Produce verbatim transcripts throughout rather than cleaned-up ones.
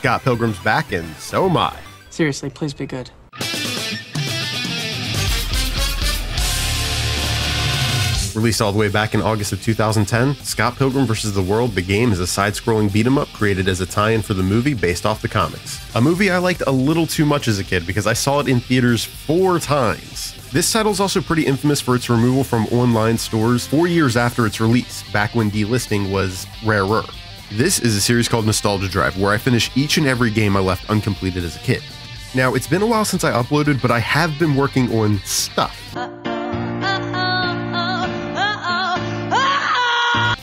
Scott Pilgrim's back, and so am I. Seriously, please be good. Released all the way back in August of two thousand ten, Scott Pilgrim versus. the World, the game, is a side-scrolling beat-em-up created as a tie-in for the movie based off the comics. A movie I liked a little too much as a kid because I saw it in theaters four times. This title is also pretty infamous for its removal from online stores four years after its release, back when delisting was rarer. This is a series called Nostalgia Drive, where I finish each and every game I left uncompleted as a kid. Now, it's been a while since I uploaded, but I have been working on stuff.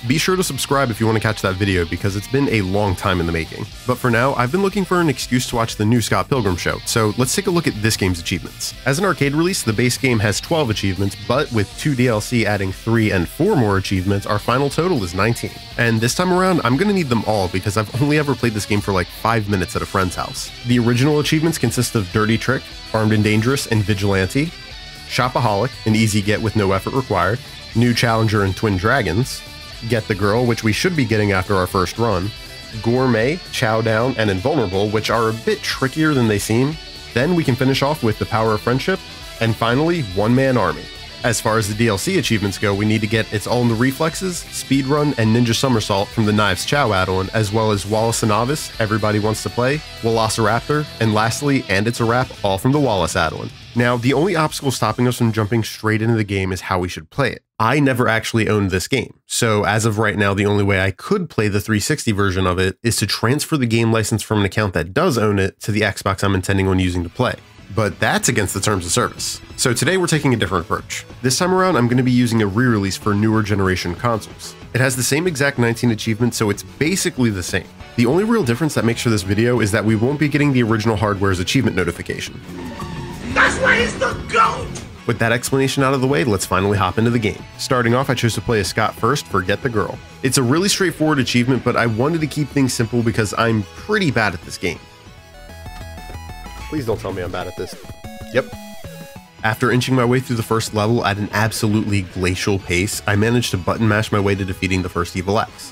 Be sure to subscribe if you want to catch that video, because it's been a long time in the making. But for now, I've been looking for an excuse to watch the new Scott Pilgrim show, so let's take a look at this game's achievements. As an arcade release, the base game has twelve achievements, but with two D L C adding three and four more achievements, our final total is nineteen. And this time around, I'm going to need them all, because I've only ever played this game for like five minutes at a friend's house. The original achievements consist of Dirty Trick, Armed and Dangerous, and Vigilante, Shopaholic, an easy get with no effort required, New Challenger and Twin Dragons, Get the Girl, which we should be getting after our first run, Gourmet, Chow Down, and Invulnerable, which are a bit trickier than they seem. Then we can finish off with The Power of Friendship, and finally, One Man Army. As far as the D L C achievements go, we need to get It's All in the Reflexes, Speedrun, and Ninja Somersault from the Knives Chau add-on, as well as Wallace and Novice, Everybody Wants to Play, Velociraptor, and lastly, And It's a Wrap, all from the Wallace add-on. Now, the only obstacle stopping us from jumping straight into the game is how we should play it. I never actually owned this game, so as of right now, the only way I could play the three sixty version of it is to transfer the game license from an account that does own it to the Xbox I'm intending on using to play. But that's against the terms of service. So today we're taking a different approach. This time around, I'm going to be using a re-release for newer generation consoles. It has the same exact nineteen achievements, so it's basically the same. The only real difference that makes for this video is that we won't be getting the original hardware's achievement notification. That's why he's the GOAT! With that explanation out of the way, let's finally hop into the game. Starting off, I chose to play as Scott first for Get the Girl. It's a really straightforward achievement, but I wanted to keep things simple because I'm pretty bad at this game. Please don't tell me I'm bad at this. Yep. After inching my way through the first level at an absolutely glacial pace, I managed to button mash my way to defeating the first evil X.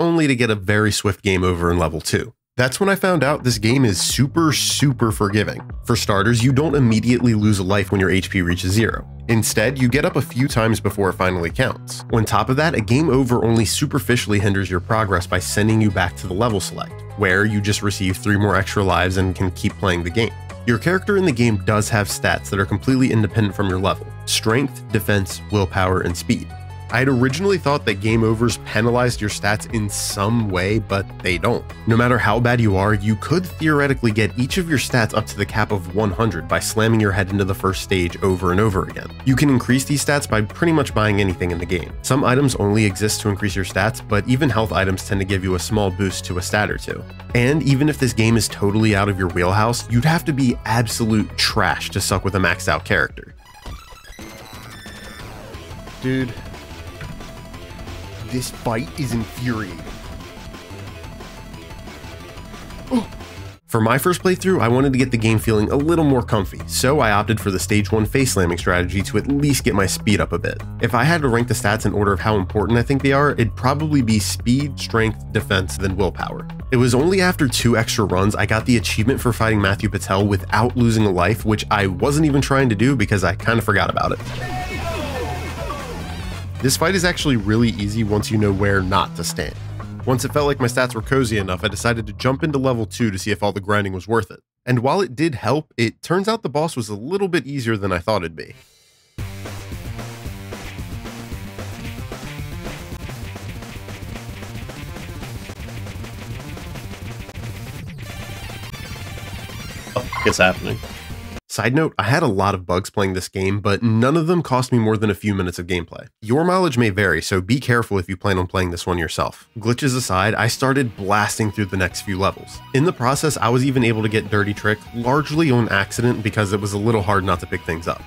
Only to get a very swift game over in level two. That's when I found out this game is super, super forgiving. For starters, you don't immediately lose a life when your H P reaches zero. Instead, you get up a few times before it finally counts. On top of that, a game over only superficially hinders your progress by sending you back to the level select, where you just receive three more extra lives and can keep playing the game. Your character in the game does have stats that are completely independent from your level: strength, defense, willpower, and speed. I had originally thought that game overs penalized your stats in some way, but they don't. No matter how bad you are, you could theoretically get each of your stats up to the cap of one hundred by slamming your head into the first stage over and over again. You can increase these stats by pretty much buying anything in the game. Some items only exist to increase your stats, but even health items tend to give you a small boost to a stat or two. And even if this game is totally out of your wheelhouse, you'd have to be absolute trash to suck with a maxed out character. Dude. This fight is infuriating. Oh. For my first playthrough, I wanted to get the game feeling a little more comfy, so I opted for the stage one face slamming strategy to at least get my speed up a bit. If I had to rank the stats in order of how important I think they are, it'd probably be speed, strength, defense, then willpower. It was only after two extra runs I got the achievement for fighting Matthew Patel without losing a life, which I wasn't even trying to do because I kind of forgot about it. This fight is actually really easy once you know where not to stand. Once it felt like my stats were cozy enough, I decided to jump into level two to see if all the grinding was worth it. And while it did help, it turns out the boss was a little bit easier than I thought it'd be. What the fuck is happening? Side note, I had a lot of bugs playing this game, but none of them cost me more than a few minutes of gameplay. Your mileage may vary, so be careful if you plan on playing this one yourself. Glitches aside, I started blasting through the next few levels. In the process, I was even able to get Dirty Trick, largely on accident because it was a little hard not to pick things up.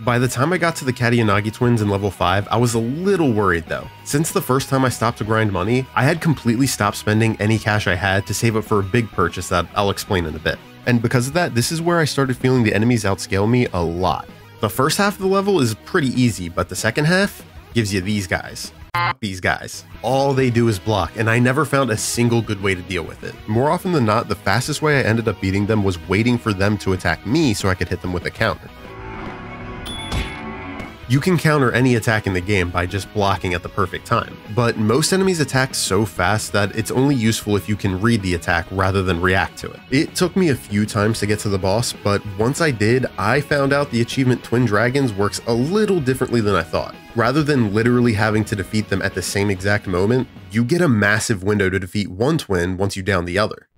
By the time I got to the Katayanagi Twins in level five, I was a little worried though. Since the first time I stopped to grind money, I had completely stopped spending any cash I had to save up for a big purchase that I'll explain in a bit. And because of that, this is where I started feeling the enemies outscale me a lot. The first half of the level is pretty easy, but the second half, gives you these guys. These guys. All they do is block, and I never found a single good way to deal with it. More often than not, the fastest way I ended up beating them was waiting for them to attack me so I could hit them with a counter. You can counter any attack in the game by just blocking at the perfect time, but most enemies attack so fast that it's only useful if you can read the attack rather than react to it. It took me a few times to get to the boss, but once I did, I found out the achievement Twin Dragons works a little differently than I thought. Rather than literally having to defeat them at the same exact moment, you get a massive window to defeat one twin once you down the other.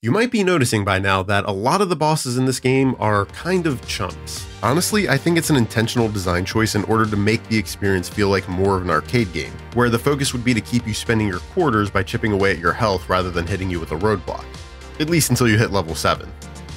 You might be noticing by now that a lot of the bosses in this game are kind of chumps. Honestly, I think it's an intentional design choice in order to make the experience feel like more of an arcade game, where the focus would be to keep you spending your quarters by chipping away at your health rather than hitting you with a roadblock. At least until you hit level seven.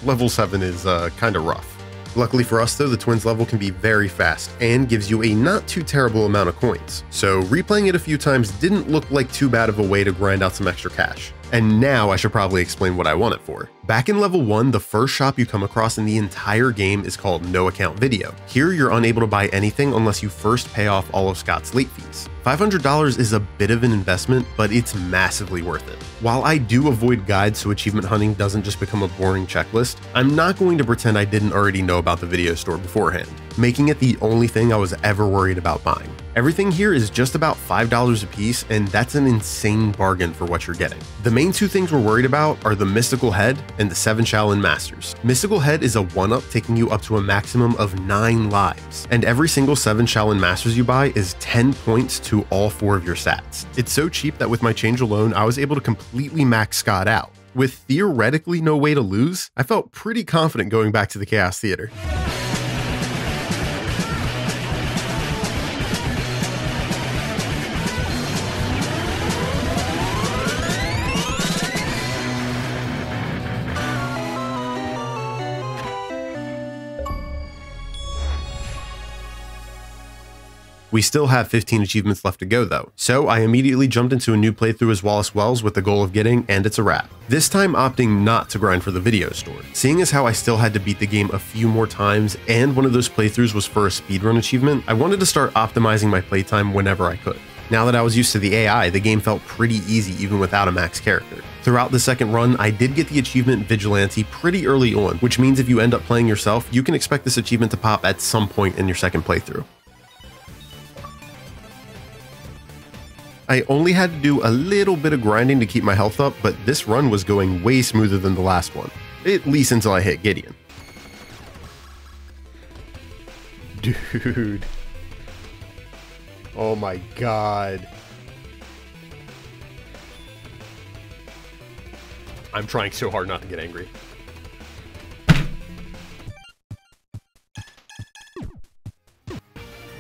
Level seven is uh, kinda rough. Luckily for us though, the twins level can be very fast and gives you a not too terrible amount of coins, so replaying it a few times didn't look like too bad of a way to grind out some extra cash. And now I should probably explain what I want it for. Back in level one, the first shop you come across in the entire game is called No Account Video. Here you're unable to buy anything unless you first pay off all of Scott's late fees. five hundred dollars is a bit of an investment, but it's massively worth it. While I do avoid guides so achievement hunting doesn't just become a boring checklist, I'm not going to pretend I didn't already know about the video store beforehand, making it the only thing I was ever worried about buying. Everything here is just about five dollars a piece, and that's an insane bargain for what you're getting. The main two things we're worried about are the Mystical Head and the Seven Shaolin Masters. Mystical Head is a one-up taking you up to a maximum of nine lives, and every single Seven Shaolin Masters you buy is ten points to all four of your stats. It's so cheap that with my change alone, I was able to completely max Scott out. With theoretically no way to lose, I felt pretty confident going back to the Chaos Theater. We still have fifteen achievements left to go though, so I immediately jumped into a new playthrough as Wallace Wells with the goal of getting And It's a Wrap, this time opting not to grind for the video store, seeing as how I still had to beat the game a few more times and one of those playthroughs was for a speedrun achievement. I wanted to start optimizing my playtime whenever I could. Now that I was used to the A I, the game felt pretty easy even without a max character. Throughout the second run, I did get the achievement Vigilante pretty early on, which means if you end up playing yourself, you can expect this achievement to pop at some point in your second playthrough. I only had to do a little bit of grinding to keep my health up, but this run was going way smoother than the last one, at least until I hit Gideon. Dude. Oh my god. I'm trying so hard not to get angry.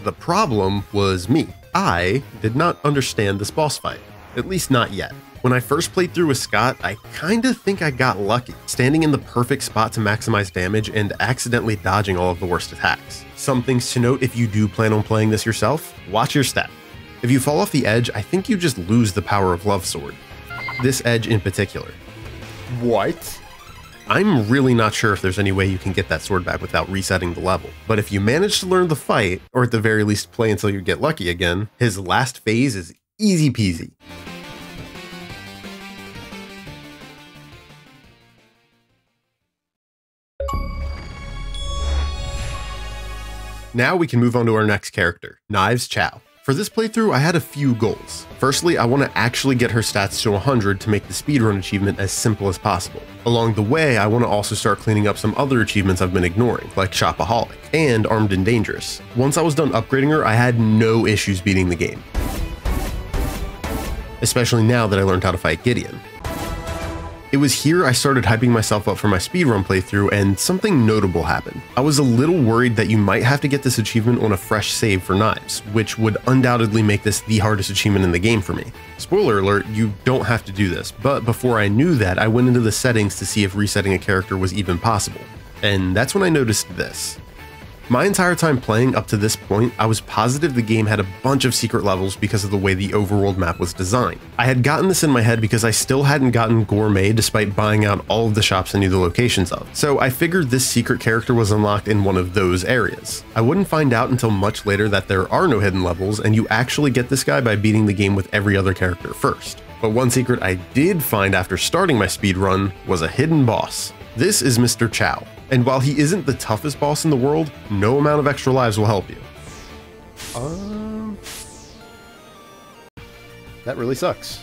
The problem was me. I did not understand this boss fight, at least not yet. When I first played through with Scott, I kinda think I got lucky, standing in the perfect spot to maximize damage and accidentally dodging all of the worst attacks. Some things to note if you do plan on playing this yourself, watch your step. If you fall off the edge, I think you just lose the power of Love Sword. This edge in particular. What? I'm really not sure if there's any way you can get that sword back without resetting the level, but if you manage to learn the fight, or at the very least play until you get lucky again, his last phase is easy peasy. Now we can move on to our next character, Knives Chau. For this playthrough, I had a few goals. Firstly, I want to actually get her stats to one hundred to make the speedrun achievement as simple as possible. Along the way, I want to also start cleaning up some other achievements I've been ignoring, like Shopaholic and Armed and Dangerous. Once I was done upgrading her, I had no issues beating the game, especially now that I learned how to fight Gideon. It was here I started hyping myself up for my speedrun playthrough, and something notable happened. I was a little worried that you might have to get this achievement on a fresh save for Knives, which would undoubtedly make this the hardest achievement in the game for me. Spoiler alert, you don't have to do this, but before I knew that, I went into the settings to see if resetting a character was even possible. And that's when I noticed this. My entire time playing up to this point, I was positive the game had a bunch of secret levels because of the way the overworld map was designed. I had gotten this in my head because I still hadn't gotten Gourmet despite buying out all of the shops I knew the locations of, so I figured this secret character was unlocked in one of those areas. I wouldn't find out until much later that there are no hidden levels, and you actually get this guy by beating the game with every other character first. But one secret I did find after starting my speedrun was a hidden boss. This is Mister Chow, and while he isn't the toughest boss in the world, no amount of extra lives will help you. Um, that really sucks.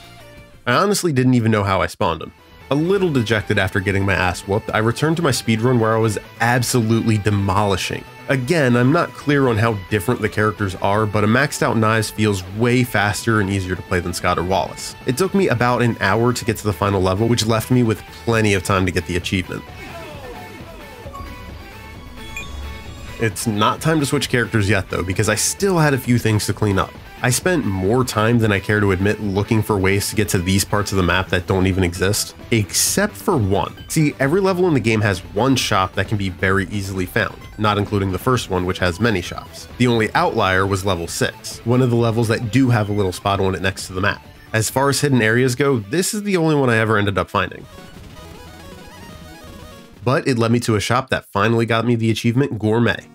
I honestly didn't even know how I spawned him. A little dejected after getting my ass whooped, I returned to my speedrun where I was absolutely demolishing. Again, I'm not clear on how different the characters are, but a maxed out Knives feels way faster and easier to play than Scott or Wallace. It took me about an hour to get to the final level, which left me with plenty of time to get the achievement. It's not time to switch characters yet though, because I still had a few things to clean up. I spent more time than I care to admit looking for ways to get to these parts of the map that don't even exist, except for one. See, every level in the game has one shop that can be very easily found, not including the first one, which has many shops. The only outlier was level six, one of the levels that do have a little spot on it next to the map. As far as hidden areas go, this is the only one I ever ended up finding. But it led me to a shop that finally got me the achievement Gourmet.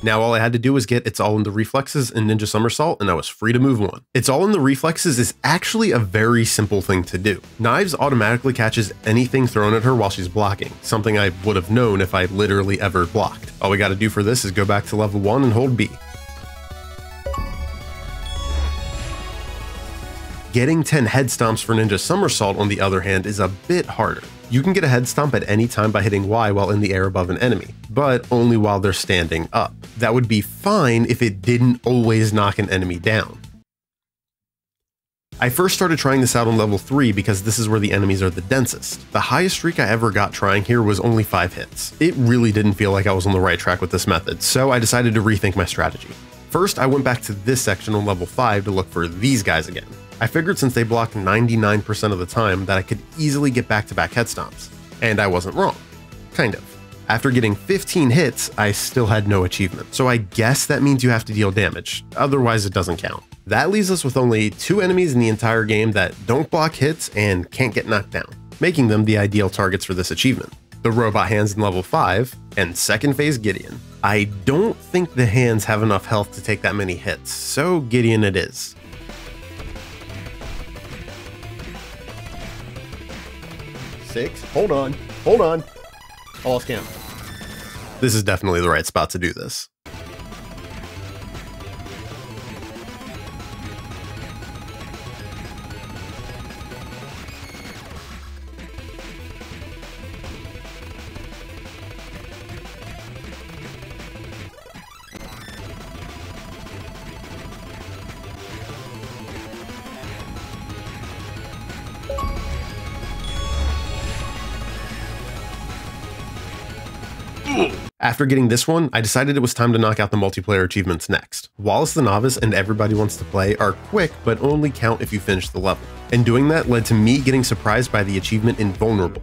Now all I had to do was get It's All in the Reflexes and Ninja Somersault, and I was free to move on. It's All in the Reflexes is actually a very simple thing to do. Knives automatically catches anything thrown at her while she's blocking, something I would have known if I literally ever blocked. All we gotta do for this is go back to level one and hold B. Getting ten head stomps for Ninja Somersault, on the other hand, is a bit harder. You can get a head stomp at any time by hitting Y while in the air above an enemy, but only while they're standing up. That would be fine if it didn't always knock an enemy down. I first started trying this out on level three because this is where the enemies are the densest. The highest streak I ever got trying here was only five hits. It really didn't feel like I was on the right track with this method, so I decided to rethink my strategy. First, I went back to this section on level five to look for these guys again. I figured since they blocked ninety-nine percent of the time that I could easily get back-to-back head stomps, and I wasn't wrong. Kind of. After getting fifteen hits, I still had no achievement, so I guess that means you have to deal damage, otherwise it doesn't count. That leaves us with only two enemies in the entire game that don't block hits and can't get knocked down, making them the ideal targets for this achievement. The robot hands in level five, and second phase Gideon. I don't think the hands have enough health to take that many hits, so Gideon it is. Six. Hold on. Hold on. I lost count. This is definitely the right spot to do this. After getting this one, I decided it was time to knock out the multiplayer achievements next. Wallace the Novice and Everybody Wants to Play are quick, but only count if you finish the level. And doing that led to me getting surprised by the achievement Invulnerable.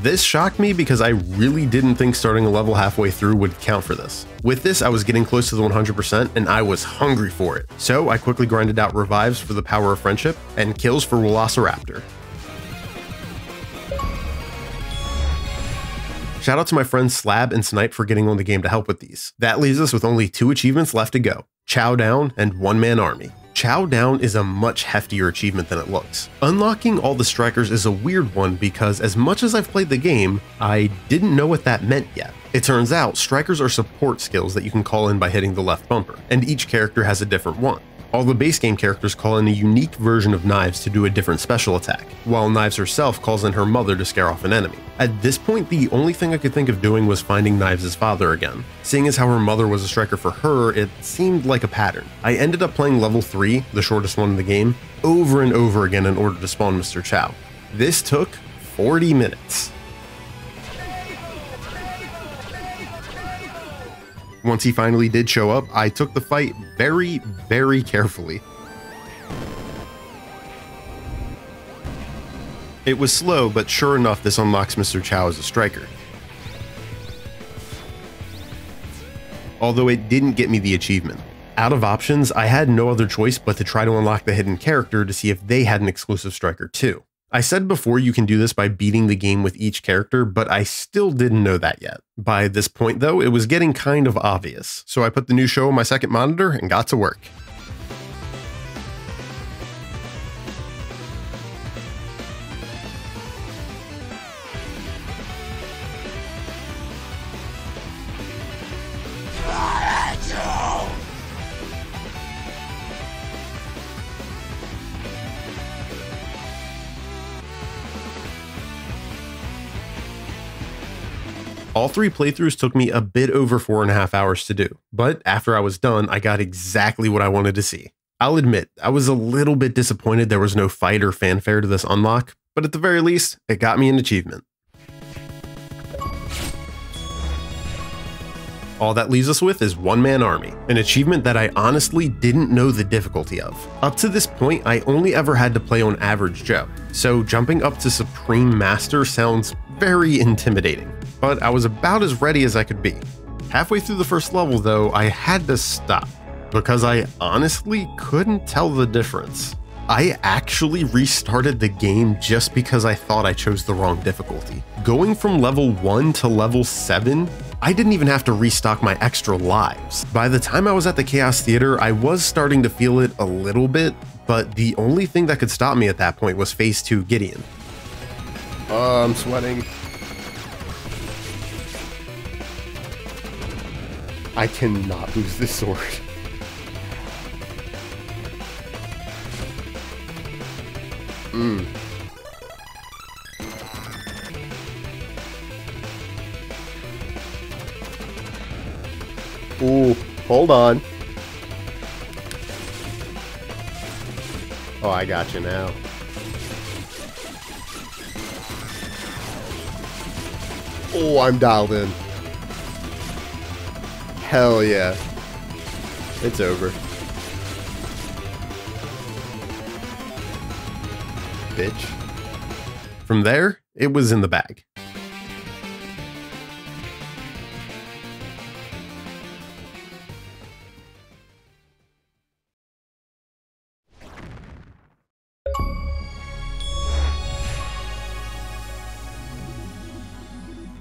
This shocked me because I really didn't think starting a level halfway through would count for this. With this, I was getting close to the one hundred percent and I was hungry for it. So I quickly grinded out revives for the Power of Friendship and kills for Velociraptor. Shout out to my friends Slab and Snipe for getting on the game to help with these. That leaves us with only two achievements left to go, Chow Down and One Man Army. Chow Down is a much heftier achievement than it looks. Unlocking all the strikers is a weird one because as much as I've played the game, I didn't know what that meant yet. It turns out strikers are support skills that you can call in by hitting the left bumper, and each character has a different one. All the base game characters call in a unique version of Knives to do a different special attack, while Knives herself calls in her mother to scare off an enemy. At this point, the only thing I could think of doing was finding Knives' father again. Seeing as how her mother was a striker for her, it seemed like a pattern. I ended up playing level three, the shortest one in the game, over and over again in order to spawn Mister Chow. This took forty minutes. Once he finally did show up, I took the fight very, very carefully. It was slow, but sure enough, this unlocks Mister Chow as a striker. Although it didn't get me the achievement. Out of options, I had no other choice but to try to unlock the hidden character to see if they had an exclusive striker too. I said before you can do this by beating the game with each character, but I still didn't know that yet. By this point though, it was getting kind of obvious, so I put the new show on my second monitor and got to work. All three playthroughs took me a bit over four and a half hours to do, but after I was done, I got exactly what I wanted to see. I'll admit, I was a little bit disappointed there was no fight or fanfare to this unlock, but at the very least, it got me an achievement. All that leaves us with is One Man Army, an achievement that I honestly didn't know the difficulty of. Up to this point, I only ever had to play on Average Joe, so jumping up to Supreme Master sounds very intimidating, but I was about as ready as I could be. Halfway through the first level though, I had to stop, because I honestly couldn't tell the difference. I actually restarted the game just because I thought I chose the wrong difficulty. Going from level one to level seven, I didn't even have to restock my extra lives. By the time I was at the Chaos Theater, I was starting to feel it a little bit, but the only thing that could stop me at that point was Phase two Gideon. Oh, I'm sweating. I cannot lose this sword. Mm. Ooh, hold on. Oh, I got you now. Oh, I'm dialed in. Hell yeah. It's over. Bitch. From there, it was in the bag.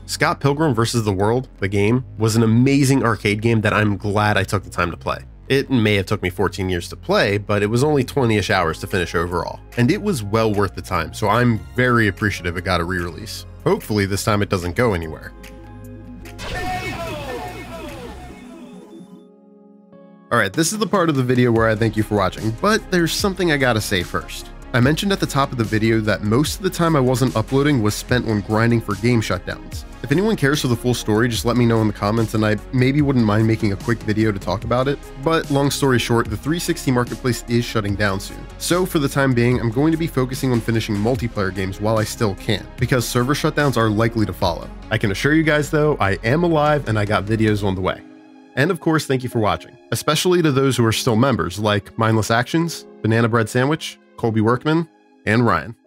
Scott Pilgrim versus the World, the game, was an amazing arcade game that I'm glad I took the time to play. It may have took me fourteen years to play, but it was only twenty-ish hours to finish overall, and it was well worth the time, so I'm very appreciative it got a re-release. Hopefully this time it doesn't go anywhere. Alright, this is the part of the video where I thank you for watching, but there's something I gotta say first. I mentioned at the top of the video that most of the time I wasn't uploading was spent on grinding for game shutdowns. If anyone cares for the full story, just let me know in the comments and I maybe wouldn't mind making a quick video to talk about it. But long story short, the three sixty marketplace is shutting down soon. So for the time being, I'm going to be focusing on finishing multiplayer games while I still can, because server shutdowns are likely to follow. I can assure you guys though, I am alive and I got videos on the way. And of course, thank you for watching, especially to those who are still members like Mindless Actions, Banana Bread Sandwich, Colby Workman, and Ryan.